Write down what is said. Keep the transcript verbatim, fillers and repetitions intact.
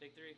Take three.